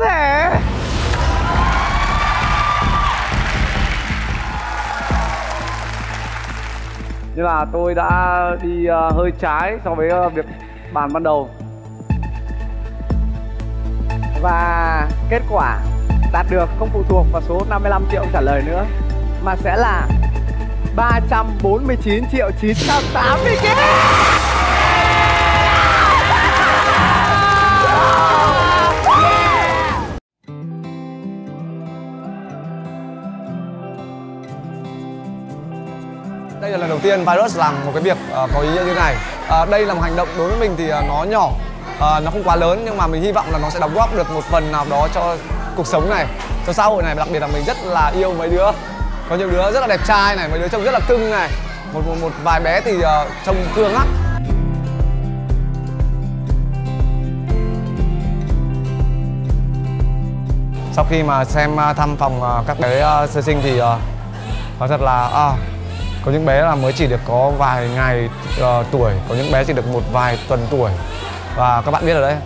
thể. Như là tôi đã đi hơi trái so với việc bàn ban đầu. Và kết quả đạt được không phụ thuộc vào số 55 triệu trả lời nữa, mà sẽ là 349.980.000. Đây là lần đầu tiên Virus làm một cái việc có ý nghĩa như thế này. Đây là một hành động đối với mình thì nó nhỏ, nó không quá lớn, nhưng mà mình hy vọng là nó sẽ đóng góp được một phần nào đó cho cuộc sống này, cho xã hội này. Và đặc biệt là mình rất là yêu mấy đứa, có nhiều đứa rất là đẹp trai này, mấy đứa trông rất là cưng này, một vài bé thì trông thương lắm. Sau khi mà xem thăm phòng các bé sơ sinh thì nói thật là có những bé là mới chỉ được có vài ngày tuổi, có những bé chỉ được một vài tuần tuổi. Và các bạn biết ở đấy,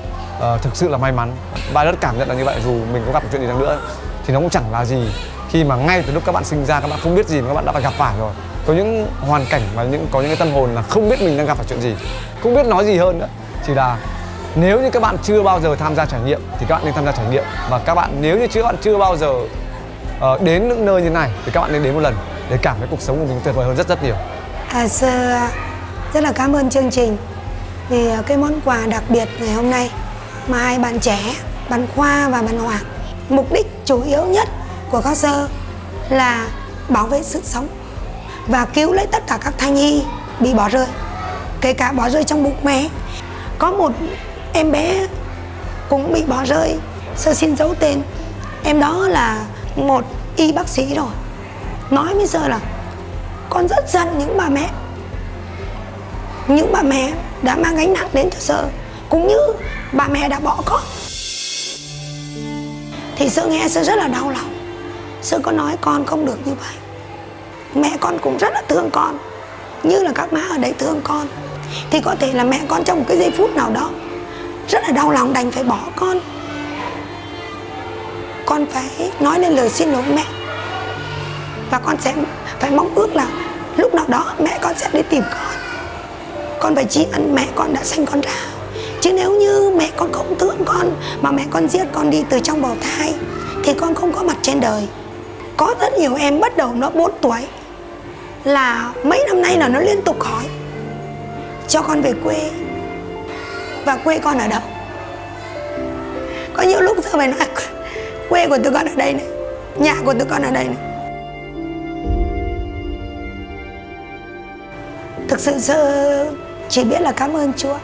thực sự là may mắn. Virus cảm nhận là như vậy, dù mình có gặp chuyện gì chăng nữa thì nó cũng chẳng là gì, khi mà ngay từ lúc các bạn sinh ra các bạn không biết gì mà các bạn đã phải gặp phải rồi. Có những hoàn cảnh và có những cái tâm hồn là không biết mình đang gặp phải chuyện gì, không biết nói gì hơn nữa. Chỉ là nếu như các bạn chưa bao giờ tham gia trải nghiệm thì các bạn nên tham gia trải nghiệm. Và các bạn nếu như các bạn chưa bao giờ đến những nơi như này thì các bạn nên đến một lần để cảm thấy cuộc sống của mình tuyệt vời hơn rất nhiều. Rất là cảm ơn chương trình vì cái món quà đặc biệt ngày hôm nay mà hai bạn trẻ, bạn Khoa và bạn Hoàng, mục đích chủ yếu nhất của các sơ là bảo vệ sự sống và cứu lấy tất cả các thai nhi bị bỏ rơi, kể cả bỏ rơi trong bụng mẹ. Có một em bé cũng bị bỏ rơi sơ sinh giấu tên, em đó là một y bác sĩ rồi nói với sơ là con rất giận những bà mẹ đã mang gánh nặng đến cho sơ, cũng như bà mẹ đã bỏ con. Thì sơ nghe sơ rất là đau lòng. Sơ có nói con không được như vậy, mẹ con cũng rất là thương con, như là các má ở đấy thương con. Thì có thể là mẹ con trong một cái giây phút nào đó rất là đau lòng đành phải bỏ con. Con phải nói lên lời xin lỗi mẹ, và con sẽ phải mong ước là lúc nào đó mẹ con sẽ đi tìm con. Con phải tri ân mẹ con đã sanh con ra. Chứ nếu như mẹ con không thương con mà mẹ con giết con đi từ trong bào thai thì con không có mặt trên đời. Có rất nhiều em bắt đầu nó 4 tuổi là mấy năm nay là nó liên tục hỏi cho con về quê và quê con ở đâu. Có nhiều lúc giờ mày nói quê của tụi con ở đây này, nhà của tụi con ở đây này. Thực sự giờ chỉ biết là cảm ơn Chúa,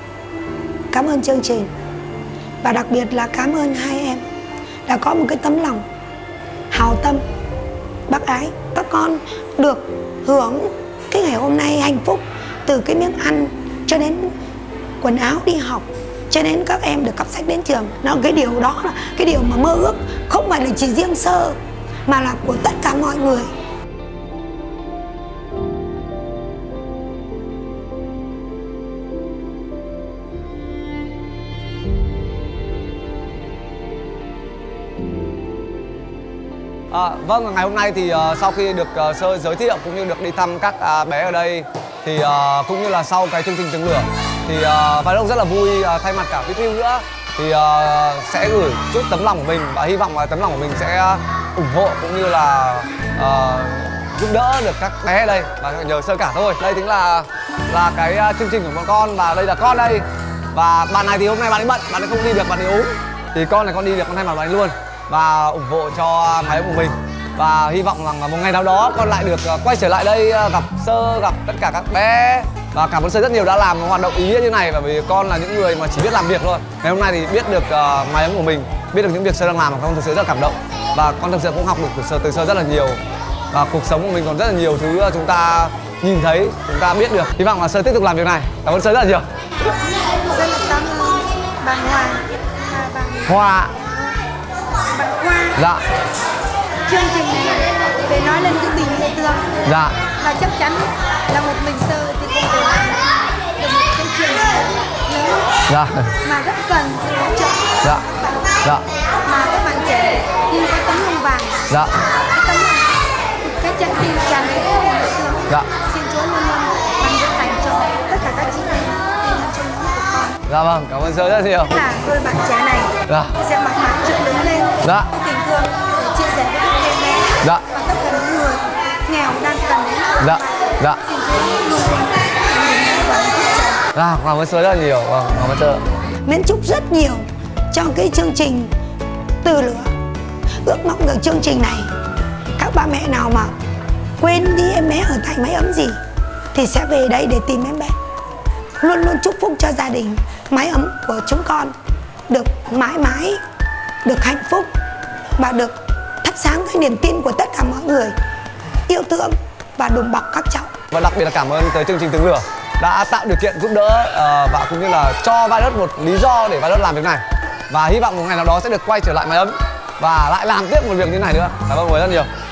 cảm ơn chương trình, và đặc biệt là cảm ơn hai em đã có một cái tấm lòng hào tâm, bác ái. Các con được hưởng cái ngày hôm nay hạnh phúc, từ cái miếng ăn cho đến quần áo đi học, cho đến các em được cặp sách đến trường. Nó cái điều đó là cái điều mà mơ ước, không phải là chỉ riêng sơ mà là của tất cả mọi người. Vâng, ngày hôm nay thì sau khi được sơ giới thiệu cũng như được đi thăm các bé ở đây thì cũng như là sau cái chương trình Tường Lửa thì Virus rất là vui, thay mặt cả ViruSs nữa thì sẽ gửi chút tấm lòng của mình, và hy vọng là tấm lòng của mình sẽ ủng hộ cũng như là giúp đỡ được các bé ở đây, và nhờ sơ cả thôi. Đây chính là cái chương trình của bọn con, và đây là con đây, và bạn này thì hôm nay bạn ấy bận, bạn ấy không đi được, bạn ấy ốm, thì con này con đi được, con thay mặt bạn ấy luôn và ủng hộ cho máy của mình. Và hy vọng rằng một ngày nào đó con lại được quay trở lại đây, gặp sơ, gặp tất cả các bé. Và cảm ơn sơ rất nhiều đã làm một hoạt động ý nghĩa như này, bởi vì con là những người mà chỉ biết làm việc thôi. Ngày hôm nay thì biết được máy ấm của mình, biết được những việc sơ đang làm, con thực sự rất là cảm động. Và con thực sự cũng học được từ sơ rất là nhiều. Và cuộc sống của mình còn rất là nhiều thứ chúng ta nhìn thấy, chúng ta biết được. Hy vọng là sơ tiếp tục làm việc này. Cảm ơn sơ rất là nhiều. Rất là cảm ơn bạn Hoa. Bạn Khoa. Dạ. Chương trình này để nói lên cái tình yêu thương. Dạ. Và chắc chắn là một mình sơ thì không thể làm được một chương trình lớn. Dạ. Mà rất cần sự hỗ trợ. Dạ. Dạ. Mà trà nhưng có tấm lòng vàng. Dạ. Cái tấm cái chân tiêu trà này của nhà Tường. Dạ. Xin Chúa luôn luôn ban phước lành cho tất cả các chị em trong nhóm của con. Dạ vâng, cảm ơn sơ rất nhiều. Là đôi bạn trẻ này. Dạ. Sẽ mãi mãi dựng đứng lên. Dạ. Tình thương để chia sẻ với các em bé. Dạ. Và tất cả những người nghèo đang cần đến. Dạ. Dạ. Xin Chúa luôn luôn ban phước lành. Dạ, cảm ơn sơ rất nhiều. Vâng, cảm ơn sơ. Mến chúc rất nhiều cho cái chương trình Tường Lửa. Ước mong được chương trình này các ba mẹ nào mà quên đi em bé ở tại máy ấm gì thì sẽ về đây để tìm em bé. Luôn luôn chúc phúc cho gia đình máy ấm của chúng con được mãi mãi, được hạnh phúc và được thắp sáng cái niềm tin của tất cả mọi người yêu thương và đùm bọc các cháu. Và đặc biệt là cảm ơn tới chương trình Tường Lửa đã tạo điều kiện giúp đỡ và cũng như là cho ViruSs một lý do để ViruSs làm việc này. Và hy vọng một ngày nào đó sẽ được quay trở lại máy ấm và lại làm tiếp một việc như thế này nữa. Cảm ơn mọi người rất nhiều.